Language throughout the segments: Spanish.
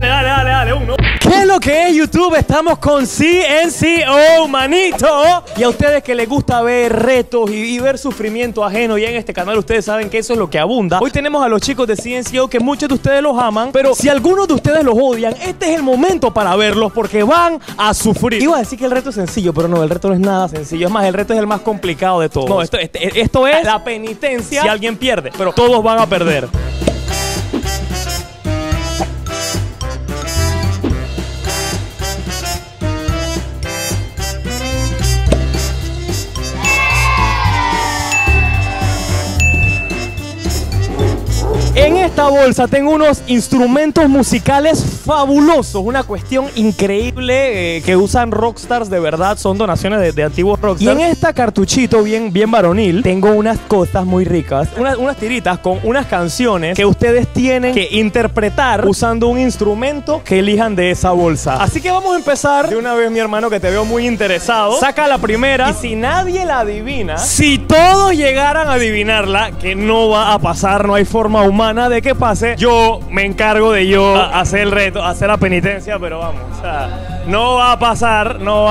Dale, uno. ¿Qué es lo que es YouTube? Estamos con CNCO, manito. Y a ustedes que les gusta ver retos y ver sufrimiento ajeno, y en este canal ustedes saben que eso es lo que abunda. Hoy tenemos a los chicos de CNCO, que muchos de ustedes los aman, pero si algunos de ustedes los odian, este es el momento para verlos, porque van a sufrir. Iba a decir que el reto es sencillo, pero no, el reto no es nada sencillo. Es más, el reto es el más complicado de todos. No, esto es la penitencia si alguien pierde, pero todos van a perder. En esta bolsa tengo unos instrumentos musicales fabulosos, una cuestión increíble que usan rockstars de verdad, son donaciones de antiguos rockstars. Y en esta cartuchito bien varonil tengo unas cosas muy ricas, unas tiritas con unas canciones que ustedes tienen que interpretar usando un instrumento que elijan de esa bolsa. Así que vamos a empezar de una vez, mi hermano, que te veo muy interesado. Saca la primera y si nadie la adivina, si todos llegaran a adivinarla, que no va a pasar, no hay forma humana de que pase, yo me encargo de hacer el reto, hacer la penitencia, pero vamos, o sea, no va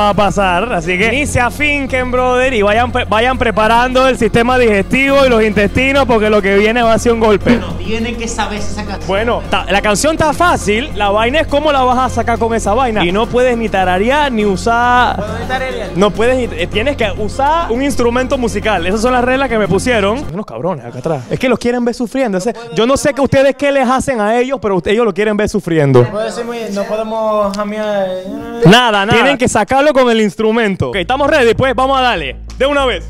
a pasar, así que ni se afinquen, brother, y vayan preparando el sistema digestivo y los intestinos, porque lo que viene va a ser un golpe. No tiene que saber esa canción. Bueno, la canción está fácil, la vaina es cómo la vas a sacar con esa vaina, y no puedes ni tararear, ni usar... ¿Puedo tararear? No puedes, tienes que usar un instrumento musical, esas son las reglas que me pusieron. Son unos cabrones acá atrás, es que los quieren ver sufriendo, ese... Yo no sé que ustedes qué les hacen a ellos, pero ellos lo quieren ver sufriendo. No podemos jamear. Nada. Tienen que sacarlo con el instrumento. Ok, estamos ready, pues vamos a darle. De una vez.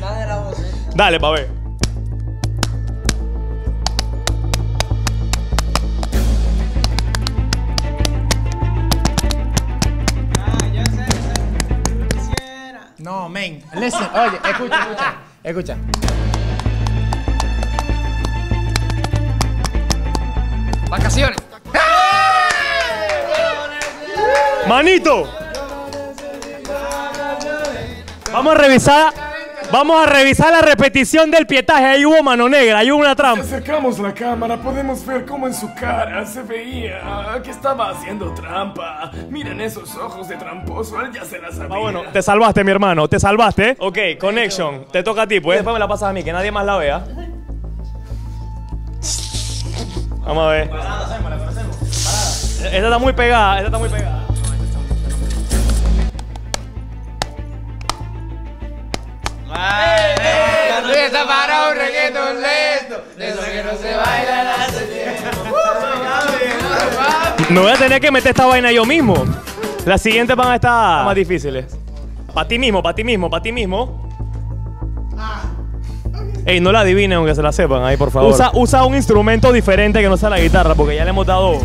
Dale la voz. Dale, pa' ver. No, men. Listen, oye, escucha. Vacaciones. Manito, vamos a revisar la repetición del pietaje. Ahí hubo mano negra, ahí hubo una trampa. Si acercamos la cámara podemos ver cómo en su cara se veía que estaba haciendo trampa. Miren esos ojos de tramposo, él ya se las sabía. Ah, bueno, te salvaste, mi hermano, te salvaste. Ok, connection, te toca a ti, pues. Después me la pasas a mí, que nadie más la vea. Vamos a ver. Parada. Esta está muy pegada. Esa para un reggaetón lento, de eso que no se baila hace tiempo. No voy a tener que meter esta vaina yo mismo. Las siguientes van a estar más difíciles. Para ti mismo. Ey, no la adivinen aunque se la sepan ahí, por favor. Usa un instrumento diferente que no sea la guitarra, porque ya le hemos dado...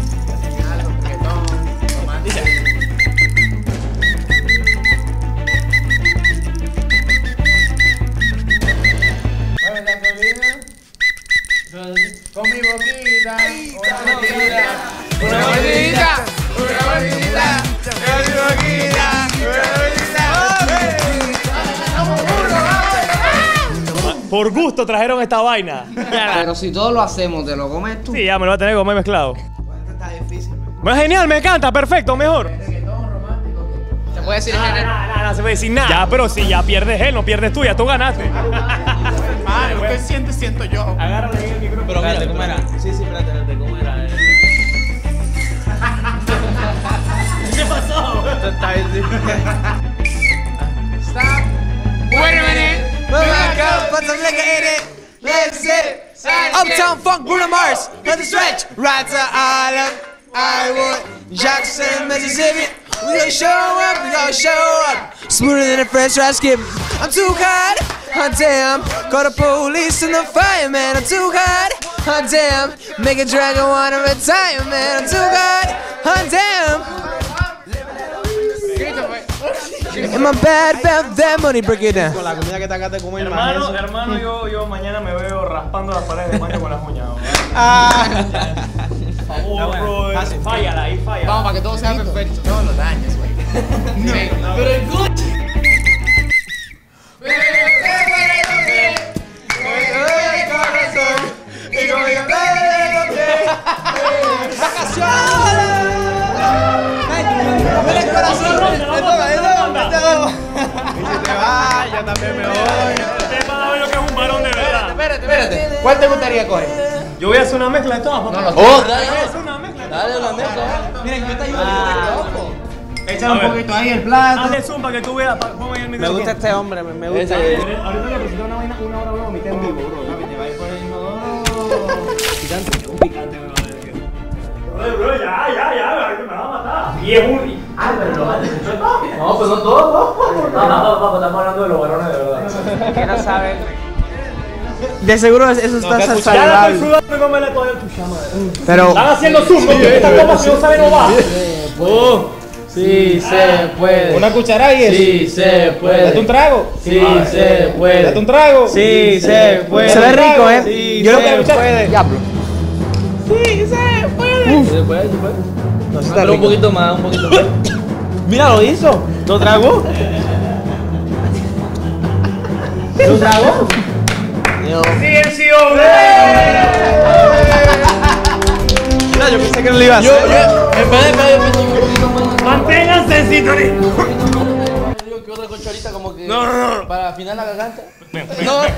Con mi boquita, una bolita. Por gusto trajeron esta vaina. Pero si todos lo hacemos, ¿te lo comes tú? Sí, ya me lo va a tener que comer mezclado. Está difícil. Genial, me encanta, perfecto, mejor. ¿Se puede decir género? No se puede decir nada. Ya, pero si ya pierdes él, no pierdes tú, ya tú ganaste. Lo que siento yo. Agárrale ahí el micrófono. Pero espérate, ¿cómo era? Sí, espérate, ¿cómo era? ¿Qué pasó? Esto está bien. Stop. Wait a minute. Let's get it. Uptown Funk, Bruno Mars. Let the stretch. Right to Island. I want Jackson, Mississippi. We gonna show up. Smoother than a French fry skip. I'm too hot, hot damn. Call the police and the fireman. I'm too hot, hot damn. Make a dragon wanna retire, man. I'm too hot, hot damn. In my bad, that money, break it down. Con la comida que te acabas de comer, hermano, yo mañana me veo raspando las paredes de baño con las uñas. Por favor, bro. Fállala, ahí falla. Vamos, para que todo sea perfecto. No lo dañes, güey. No, pero el coche. espérate. ¿Cuál te gustaría coger? Yo voy a hacer una mezcla de todas, papá. Dale, dale una mezcla. Miren, yo te ayudo, échale un poquito ahí el plato. Hazle zoom para que tú veas. Me gusta este hombre, me gusta. Ahorita le presento una vaina, una hora luego, mi tema. Te va a ir por el inodoro. Picante, un picante. Bro, ya, me va a matar. Y es un... Ah, pero lo vale. No, pues no todos, no, estamos hablando de los varones de verdad. Que no saben. De seguro eso está saludable. Pero... Están haciendo zoom, esta copa si no sabe no va. Sí se puede. ¿Una cucharada y eso? Sí se puede. ¿Date un trago? Sí se puede. ¿Date un trago? Sí se puede. Se ve rico, ¿eh? Sí se puede. Sí se puede. Se puede, se puede. No, está un poquito más, un poquito más. Mira, lo hizo. ¿Lo tragó? ¿Lo tragó? ¡CNCO! Mira, yo pensé que no lo iba a hacer. Manténganse en sintonía. Que otra colchonita como que para afinar la garganta. Ven. Dale.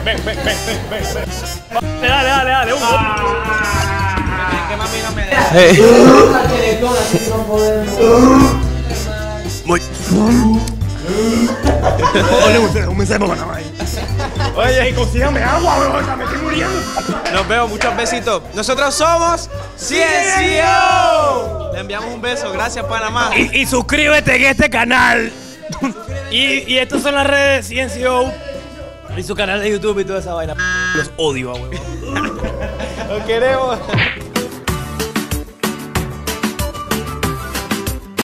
Que mami no me da. Un mensaje para Panamá. Oye, y consígame agua, me estoy muriendo. Nos vemos, muchos besitos. Nosotros somos CNCO. Le enviamos un beso, gracias Panamá. Y suscríbete en este canal. Y estas son las redes CNCO y su canal de YouTube y toda esa vaina. Los odio, a huevo. Los queremos.